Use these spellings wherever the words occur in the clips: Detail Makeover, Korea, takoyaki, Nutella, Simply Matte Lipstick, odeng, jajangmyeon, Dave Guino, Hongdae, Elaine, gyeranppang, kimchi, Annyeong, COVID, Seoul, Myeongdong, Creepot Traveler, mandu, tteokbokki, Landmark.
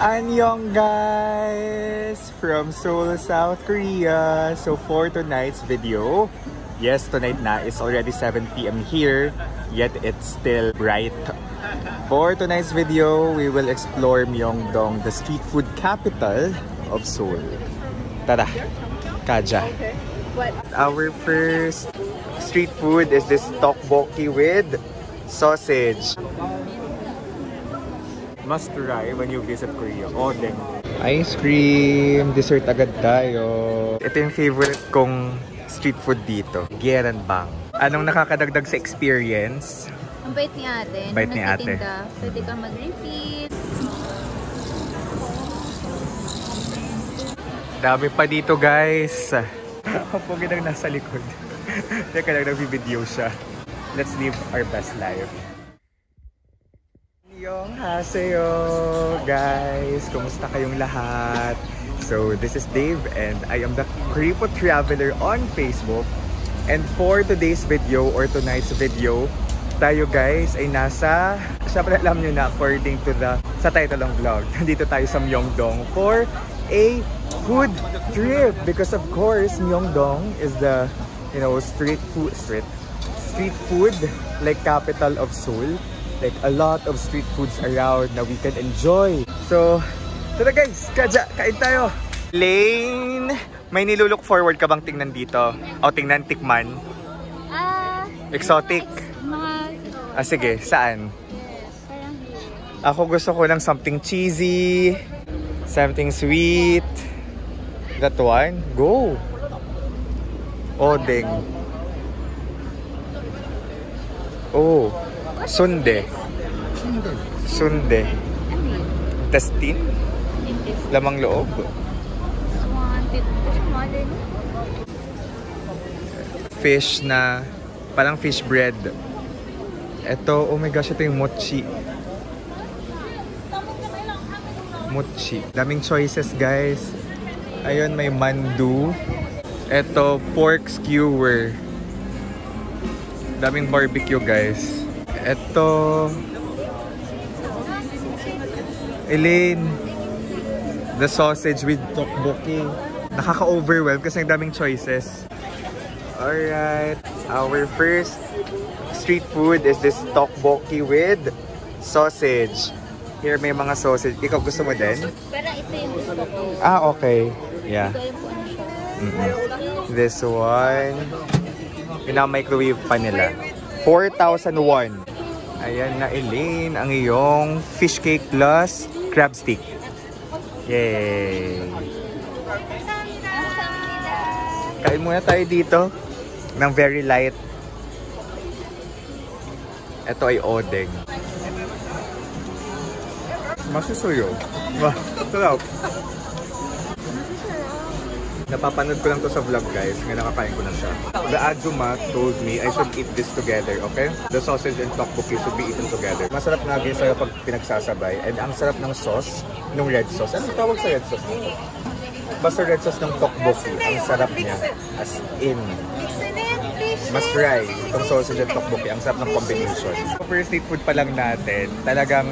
Annyeong guys! From Seoul, South Korea. So for tonight's video, yes, tonight na. It's already 7 PM here, yet it's still bright. For tonight's video, we will explore Myeongdong, the street food capital of Seoul. Tara! Kaja! Our first street food is this tteokbokki with sausage. Must try when you visit Korea. Odeng. Ice cream. Dessert agad tayo. Ito yung favorite kong street food dito. Gyeranppang. Anong nakakadagdag sa experience? Ang bait ni ate. Bait ni ate. Pwede kang mag-refill. Dami pa dito guys. Ang pogi nang nasa likod. Teka lang, nag-video siya. Let's live our best life. Haseyo guys! Kumusta kayong lahat? So this is Dave and I am the Creepot Traveler on Facebook. And for today's video or tonight's video, tayo guys ay nasa, syempre alam nyo na according to the, sa title ng vlog, nandito tayo sa Myeongdong for a food trip. Because of course, Myeongdong is the, you know, street food like capital of Seoul. Like a lot of street foods around na we can enjoy. So, tara guys, kaja, kain tayo. Elaine, may nilulook forward ka bang tingnan dito? O tingnan, tikman? Exotic? Ah, sige, saan? Ako gusto ko ng something cheesy, something sweet. That one, go! Odeng. Oh. Sundae. Intestine? Lamang loob. Fish na, parang fish bread. Eto, oh my gosh, ito yung mochi. Mochi. Daming choices, guys. Ayun, may mandu. Eto, pork skewer. Daming barbecue, guys. Eto, Elaine, the sausage with tteokbokki. Nakaka-overwhelm kasi ang daming choices. Alright, our first street food is this tteokbokki with sausage. Here may mga sausage. Ikaw gusto mo din? Pero ito yung gusto ko. Ah, okay. Yeah. This one, pinamicrowave pa nila. 4,001. Ayan na, Elaine, ang iyong fish cake plus crab stick. Yay! Kain muna tayo dito ng very light. Ito ay odeng. Masusuyo. Sarap. Napapanood ko lang to sa vlog guys, ngayon nakakain ko na siya. The ajuma told me I should eat this together, okay? The sausage and tteokbokki should be eaten together. Masarap nga guys sa'yo pag pinagsasabay. And ang sarap ng sauce, nung red sauce. Anong tawag sa red sauce? Basta red sauce ng tteokbokki, ang sarap niya. As in, must try itong sausage and tteokbokki. Ang sarap ng combination. First street food pa lang natin, talagang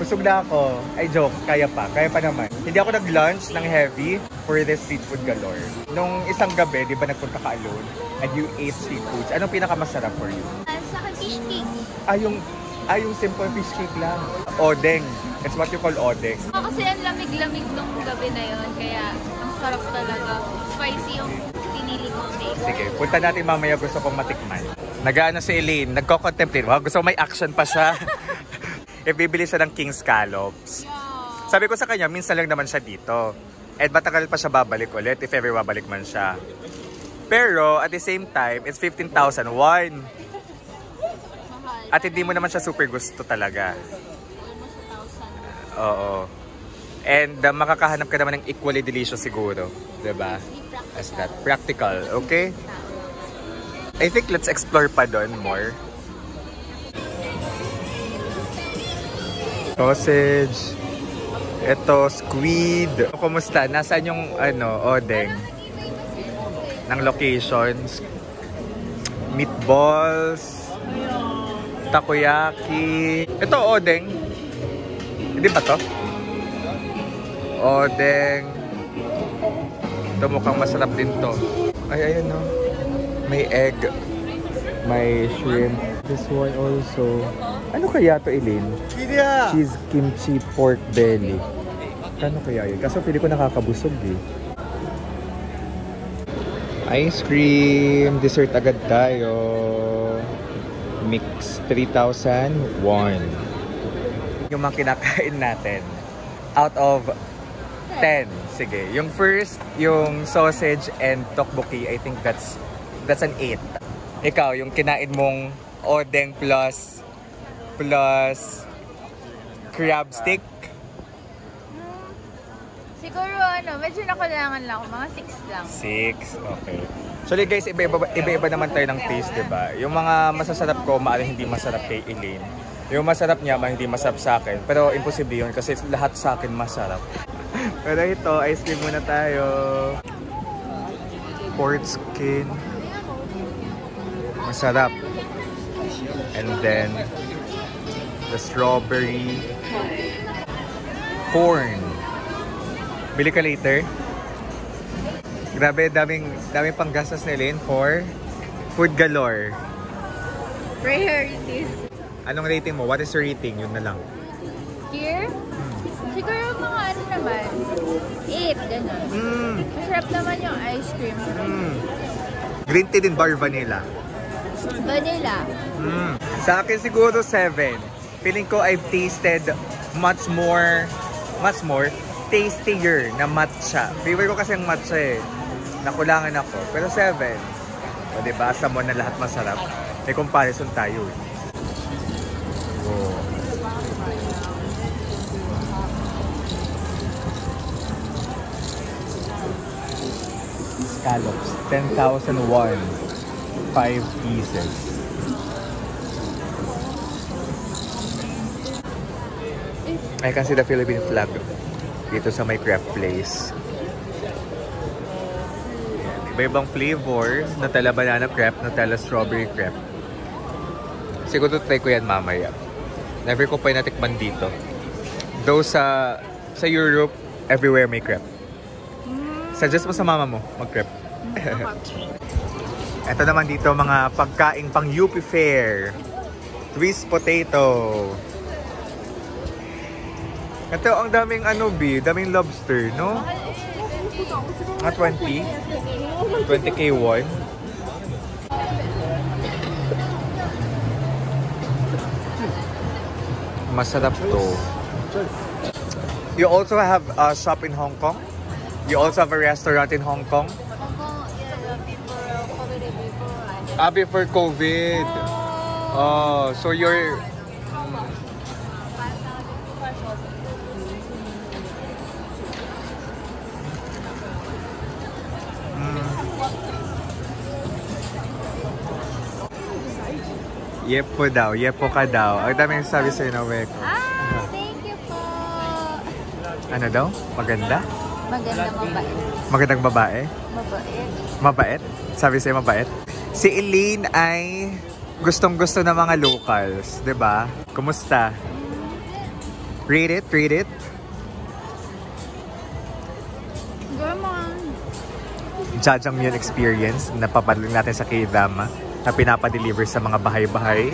kusog na ako. Ay joke, kaya pa naman. Hindi ako nag-lunch ng heavy for this street food galore. Nung isang gabi, di ba nagpunta ka alone and you ate street foods, anong pinakamasarap for you? Sa fish cake. Yung simple fish cake lang. Odeng. It's what you call odeng. Oh, kasi ang lamig-lamig nung gabi na yon, kaya ang sarap talaga. Spicy yung pinili kong taste. Sige, punta natin mamaya, gusto kong matikman. Nag-ano si Elaine, nagko-contemplate. Wow, gusto may action pa siya. Ibibili siya ng king scallops. Sabi ko sa kanya, minsan lang naman siya dito. At matagal pa siya babalik ulit, if ever babalik man siya. Pero, at the same time, it's 15,001. At hindi mo naman siya super gusto talaga. Oo. And makakahanap ka naman ng equally delicious siguro. Diba? As that. Practical. Okay? I think let's explore pa doon more. Sausage. Ito, squid. Kumusta? Nasaan yung, odeng? Ng locations. Meatballs. Takoyaki. Ito, odeng. Hindi ba to? odeng. Ito mukhang masarap din to. Ay, ayun no. May egg. May shrimp. This one also. Ano kaya to, Elaine? Cheese kimchi pork belly. Ano kaya yun? Kaso pili ko nakakabusog eh. Ice cream. Dessert agad tayo. Mix 3,001. Yung mga kinakain natin. Out of 10. Sige. Yung first, yung sausage and tteokbokki. I think that's an 8. Ikaw, yung kinain mong odeng plus crab stick. Siguro ano, medyo nakulangan lang ako. Mga 6 lang. 6? Okay. Actually guys, iba-iba naman tayo ng taste, diba? Yung mga masasarap ko, maaring hindi masarap kay Elaine. Yung masarap niya, maaring hindi masarap sa akin. Pero imposible yun kasi lahat sa akin masarap. Pero ito, ice cream muna tayo. Pork skin. Masarap. And then, the strawberry. Corn. Bili ka later. Grabe, daming panggastos ni Elaine for food galore. Priorities. Anong rating mo? What is your rating? Yun na lang. Here? Siguro mga ano naman. 8, ganun. Masarap naman yung ice cream. Green tea din ba or vanilla? Vanilla. Sa akin siguro 7. Feeling ko I've tasted much more tastier na matcha. Favorite ko kasi ang matcha eh. Nakulangan ako. Pero 7. O diba? Sa mo na lahat masarap. May comparison tayo eh. Oh. Scallops. 10,001. 5 pieces. I can see the Philippine flag dito sa my crab place. Iba-ibang flavors. Nutella banana crepe, Nutella strawberry crepe. Siguro try ko yan mamaya. Never ko pa natikman dito. Though sa Europe, everywhere may crepe. Suggest mo sa mama mo mag-crepe. Ito naman dito mga pagkain pang UP Fair. Twist potato. Ito, ang daming ano, B, daming lobster, no? Mga 20? 20K1? Masarap to. You also have a shop in Hong Kong? You also have a restaurant in Hong Kong? Hong Kong, yeah, before COVID. Oh, so you're... Yepo daw, yepo ka daw. Ang daming sabi sa'yo na weko. Ah, thank you po. Ano daw? Maganda? Maganda, mabait. Magandang babae? Mabait. Mabait? Sabi sa'yo mabait? Si Elaine ay gustong-gusto ng mga locals, di ba? Kumusta? Read it. Come on. Jajangmyeon experience na papadaling natin sa K-drama na pinapa-deliver sa mga bahay-bahay.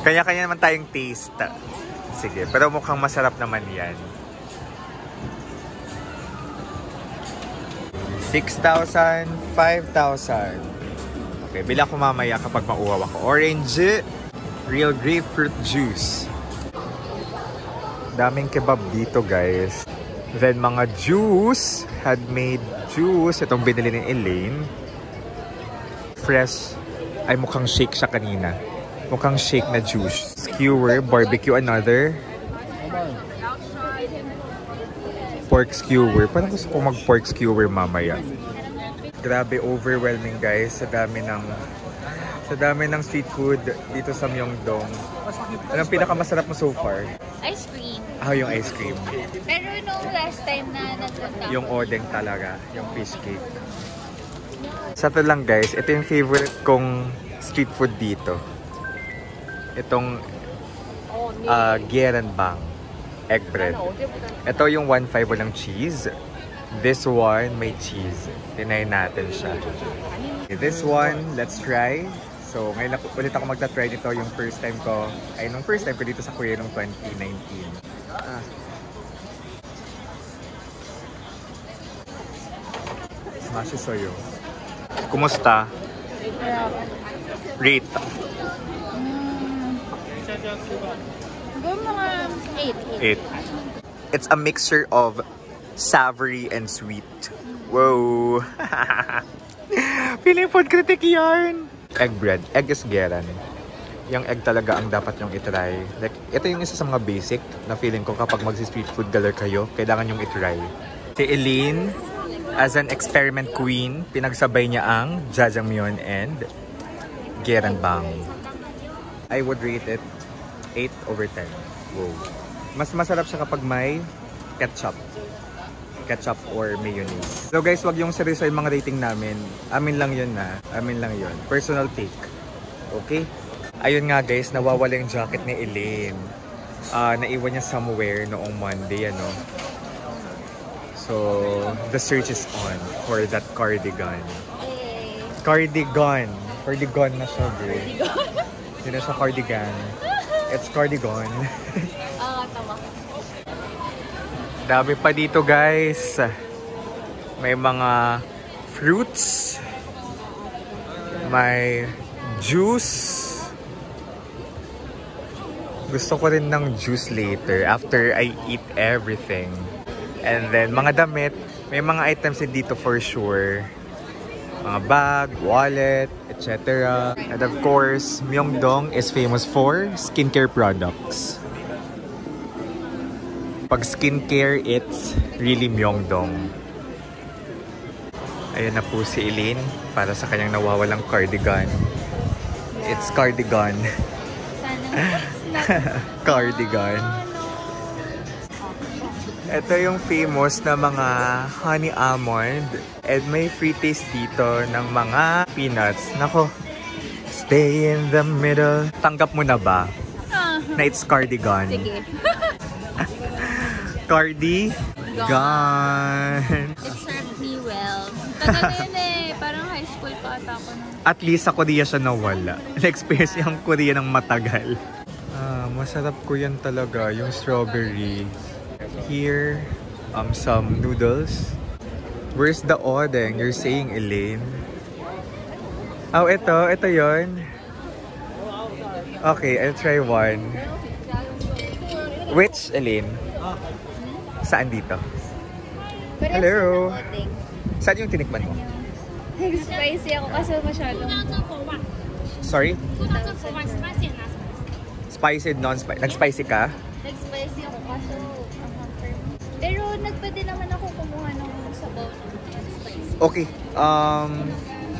Kanya-kanya naman tayong taste. Sige, pero mukhang masarap naman yan. 6,000, 5,000. Okay, bilang ko mamaya kapag mauwaw ako. Orange, real grapefruit juice. Daming kebab dito, guys. Then mga juice, handmade juice. Itong binili ni Elaine. Fresh. Ay, mukhang shake siya kanina. Mukhang shake na juice. Skewer, barbecue another. Pork skewer. Parang gusto ko mag-pork skewer mamaya. Grabe, overwhelming guys. Sa dami ng street food dito sa Myeongdong. Anong pinakamasarap mo so far? Ice cream. Yung ice cream. Pero nung last time na natunta. Yung odeng talaga. Yung fish cake. Sa to lang guys, ito yung favorite kong street food dito. Itong gyeranppang. egg bread. Ito yung 1.5 walang cheese. This one may cheese. Tinay natin siya. This one, let's try. So, ngayon ulit ako magta-try nito. Yung first time ko, ay nung first time ko dito sa Korea nung 2019. Mashi soyo. Kumusta? Rate. Eight. It's a mixture of savory and sweet. Whoa! Feeling food critic yarn! Egg bread. Egg is geran. Yung egg talaga ang dapat yung itry. Like, ito yung isa sa mga basic na feeling ko kapag magsi-street food galer kayo, kailangan yung itry. Si Elaine, as an experiment queen, pinagsabay niya ang jajangmyeon and gyeranppang. I would rate it 8/10. Wow. Mas masarap siya kapag may ketchup or mayonnaise. So guys, wag yung seryoso yung mga rating namin. Amin lang yun na. Amin lang yun. Personal take. Okay? Ayun nga guys, nawawala yung jacket ni Elaine. Naiwan niya somewhere noong Monday, ano. So, the search is on for that cardigan. Cardigan! Cardigan na siya, bro. Hindi na siya cardigan. It's cardigan. Tama. Dami pa dito, guys. May mga fruits. May juice. Gusto ko rin ng juice later after I eat everything. And then, mga damit. May mga items din dito for sure. Mga bag, wallet, etc. And of course, Myeongdong is famous for skincare products. Pag skincare, it's really Myeongdong. Ayan na po si Elaine para sa kanyang nawawalang cardigan. It's cardigan. Cardigan. Ito yung famous na mga honey almond. And may free taste dito ng mga peanuts. Nako, stay in the middle. Tanggap mo na ba? Na it's cardigan. Sige. Cardigan. It served me well. Tagal na yun eh. Parang high school pa ata ako nun. At least sa Korea siya nawala. Na-experience yung Korea ng matagal. Masarap ko yan talaga. Yung strawberry. Here, some noodles. Where's the odeng? You're saying, Elaine? Oh, ito. Ito yon. Okay, I'll try one. Which, Elaine? Saan dito? Hello? Saan yung tinikman mo? Spicy ako kasi masyadong... Sorry? Spicy and non-spicy. Nag-spicy ka? Nag-spicy ako kasi... Pero nagpa din naman ako kumuha ng sabaw ng non-spicy. Okay.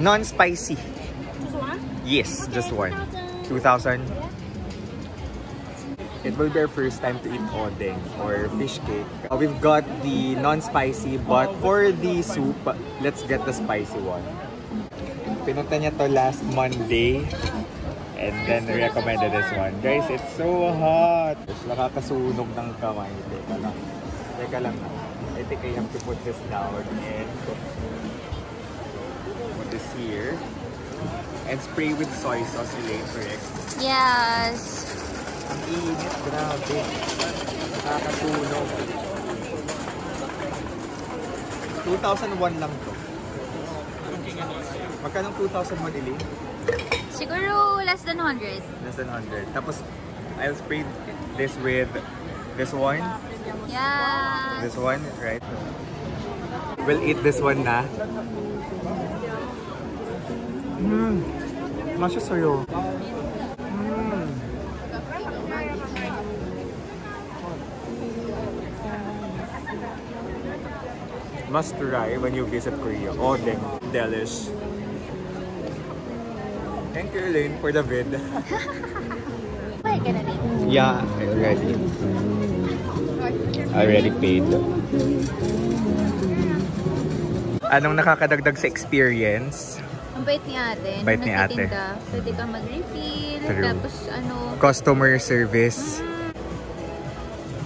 Non-spicy. Just one? Yes, just one. 2,000? It will be our first time to eat odeng or fish cake. We've got the non-spicy, but for the soup, let's get the spicy one. Pinunta niya to last Monday. And then we recommended this one. Guys, it's so hot! Nakakasunog ng kamay. Teka lang. I think I have to put this down and put this here. And spray with soy sauce, Elaine, correct? Yes! Ang init, grabe. Nakakatulog. 2001 lang to. Magkanong 2000 madili? Siguro less than 100. Less than 100. Tapos, I'll spray this with this one. Yeah. This one, right? We'll eat this one na. Masya sayo. Must try when you visit Korea. Odeng. Delish. Thank you, Elaine, for the vid. Yeah, I already. I already paid. Anong nakakadagdag sa experience? Ang bait ni ate. Bait ni ate. Pwede ka mag-refill. Tapos ano... Customer service.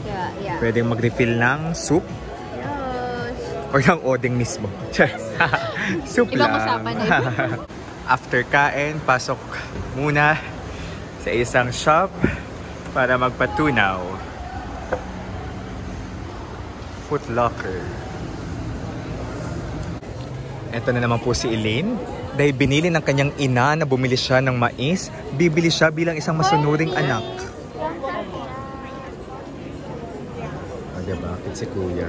Yeah. yeah. Pwede mag-refill ng soup. Yes. Or ng odeng mismo. Soup lang. Ibang usapan na yun. After kain, pasok muna sa isang shop para magpatunaw. Foot Locker. Ito na naman po si Elaine. Dahil binili ng kanyang ina na bumili siya ng mais, bibili siya bilang isang masunuring anak. O, diba? Bakit si Kuya?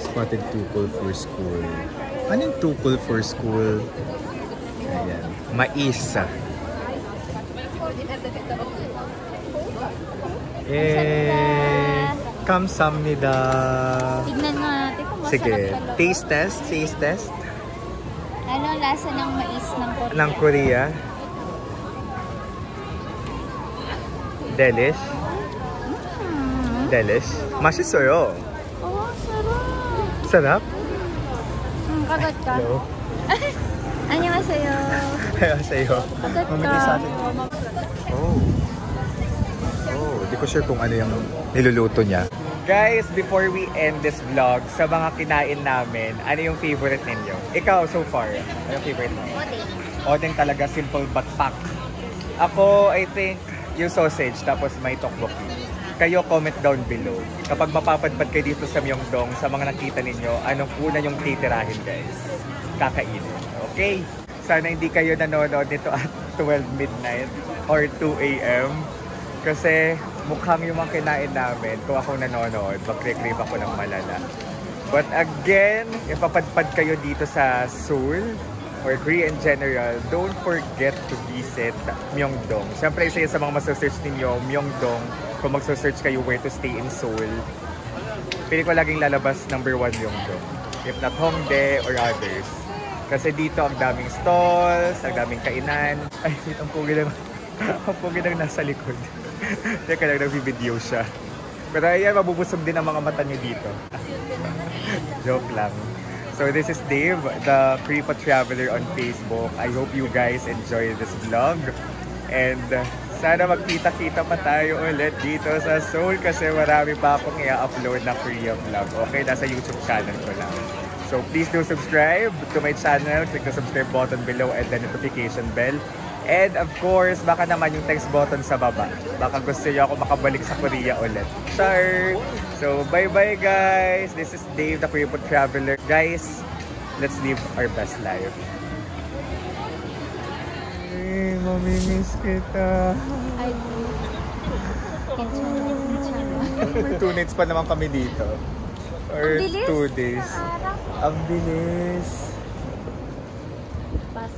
Spotted tukol for school. Anong tukol for school? Ayan. Mais. Eh, kamsamnida. Tignan natin kung masarap. Sige. Taste test, taste test. Ano ang lasa ng mais ng Korea? Ng Korea? Delish? Mm. Delish? Mashisoyo? Oh, sarap! Sarap? Mm, kagat ka. Hello? Annyeonghaseyo. Annyeonghaseyo. Kagat ka. Oh. Oh, di ko sure kung ano yung niluluto niya. Guys, before we end this vlog, sa mga kinain namin, ano yung favorite ninyo? Ikaw, so far, ano yung favorite mo? Odeng. Odeng talaga, simple but packed. Ako, I think, yung sausage, tapos may tteokbokki. Kayo, comment down below. Kapag mapapadpad kayo dito sa Myeongdong, sa mga nakita ninyo, anong una yung titirahin, guys? Kakainin. Okay? Sana hindi kayo nanonood nito at 12 midnight or 2 a.m. Kasi mukhang yung mga kinain namin, kung ako nanonood, mag-crave ako ng malala. But again, if papadpad kayo dito sa Seoul or Korea in general, don't forget to visit Myeongdong. Siyempre, isa yun sa mga masasearch ninyo, Myeongdong, kung magsasearch kayo where to stay in Seoul. Pili ko laging lalabas number 1 Myeongdong. If not Hongdae or others. Kasi dito ang daming stalls, ang daming kainan. Ay, dito ang pugi lang. Ang pugi lang nasa likod. Teka lang, nag-video siya. Pero ayan, mabubusog din ang mga mata niyo dito. Joke lang. So this is Dave, the Creepot Traveler on Facebook. I hope you guys enjoy this vlog. And sana magkita-kita pa tayo ulit dito sa Seoul kasi marami pa akong i-upload na Korea vlog. Okay, nasa YouTube channel ko lang. So please do subscribe to my channel. Click the subscribe button below and the notification bell. And of course, baka naman yung text button sa baba. Baka gusto nyo ako makabalik sa Korea ulit. Sure! So, bye-bye guys! This is Dave, the Creepot Traveler. Guys, let's live our best life. Hey, mamimiss kita. I do. May 2 nights pa naman kami dito. Or 2 days. Ang bilis!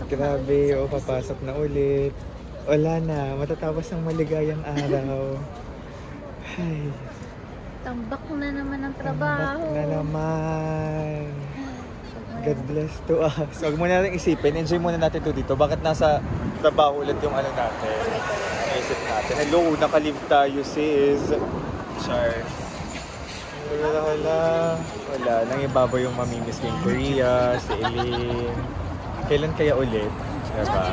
Grabe, o papasok na ulit. Wala na, matatapos ang maligayang araw. Ay. Tambak na naman ang trabaho. Tambak na naman. God bless to us. Huwag muna natin isipin, enjoy muna natin to dito. Bakit nasa trabaho ulit yung ano natin? Naisip natin. Hello, nakalive tayo sis. Char. Wala. Wala, nang ibaba yung mamimiss ko yung Korea, si Elaine. Kailan kaya ulit? Diba?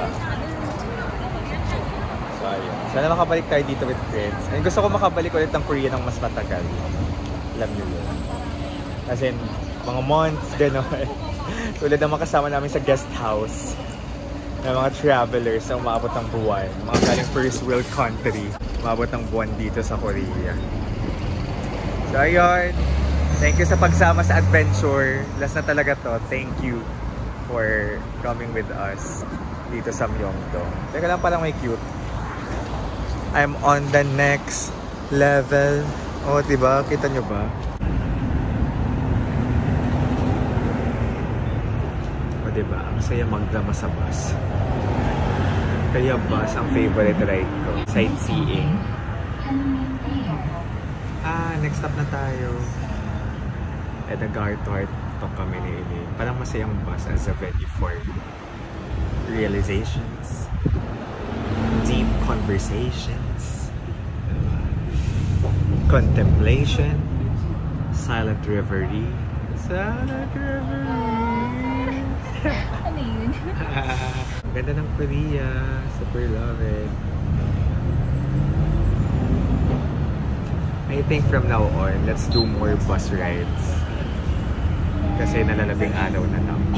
So, ayun. Sana makabalik tayo dito with friends. And gusto ko makabalik ulit ng Korea ng mas matagal. Alam nyo yun. As in, mga months, gano'n. Tulad ng makasama namin sa guest house. Ng mga travelers na umaabot ng buwan. Mga galing first world country. Umaabot ng buwan dito sa Korea. So, ayun. Thank you sa pagsama sa adventure. Last na talaga to. Thank you for coming with us dito sa Myeongdong. Teka lang, parang may cute. I'm on the next level. Oh, diba? Kita nyo ba? O, diba? Ang saya magdama sa bus. Kaya bus ang favorite ride ko. Sightseeing. Ah, next stop na tayo. At the Gartort kami ni Elaine. Parang masayang bus as a venue for realizations, deep conversations, contemplation, silent reverie. Silent reverie! Ano yun? Ganda ng Korea. Super love it. I I think from now on, let's do more bus rides. Kasi nalalabing araw na lang.